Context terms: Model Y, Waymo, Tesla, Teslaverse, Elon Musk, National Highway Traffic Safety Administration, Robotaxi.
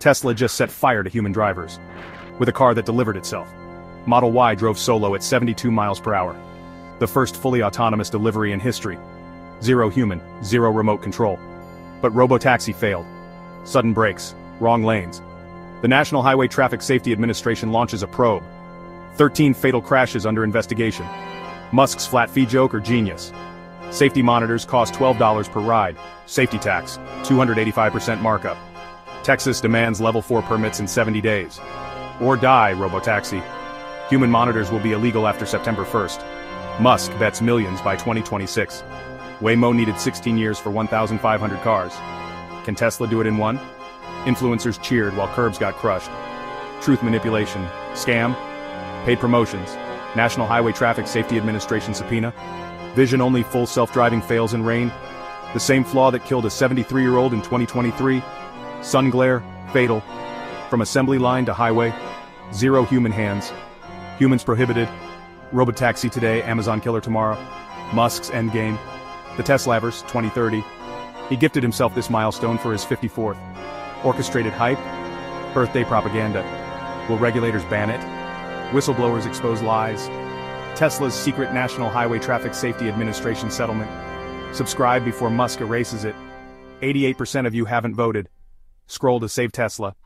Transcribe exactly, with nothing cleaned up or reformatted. Tesla just set fire to human drivers with a car that delivered itself. Model Y drove solo at seventy-two miles per hour. The first fully autonomous delivery in history. Zero human, zero remote control. But Robotaxi failed. Sudden brakes, wrong lanes. The National Highway Traffic Safety Administration launches a probe. thirteen fatal crashes under investigation. Musk's flat fee joke or genius? Safety monitors cost twelve dollars per ride. Safety tax, two hundred eighty-five percent markup. Texas demands level four permits in seventy days. Or die, Robotaxi. Human monitors will be illegal after September first. Musk bets millions by twenty twenty-six. Waymo needed sixteen years for one thousand five hundred cars. Can Tesla do it in one? Influencers cheered while curbs got crushed. Truth manipulation, scam, paid promotions, National Highway Traffic Safety Administration subpoena, vision only full self-driving fails in rain, the same flaw that killed a seventy-three-year-old in twenty twenty-three, sun glare, fatal, from assembly line to highway, zero human hands, humans prohibited, Robotaxi today, Amazon killer tomorrow, Musk's endgame, the Teslaverse twenty thirty, he gifted himself this milestone for his fifty-fourth, orchestrated hype, birthday propaganda, will regulators ban it? Whistleblowers expose lies. Tesla's secret National Highway Traffic Safety Administration settlement. Subscribe before Musk erases it. eighty-eight percent of you haven't voted. Scroll to save Tesla.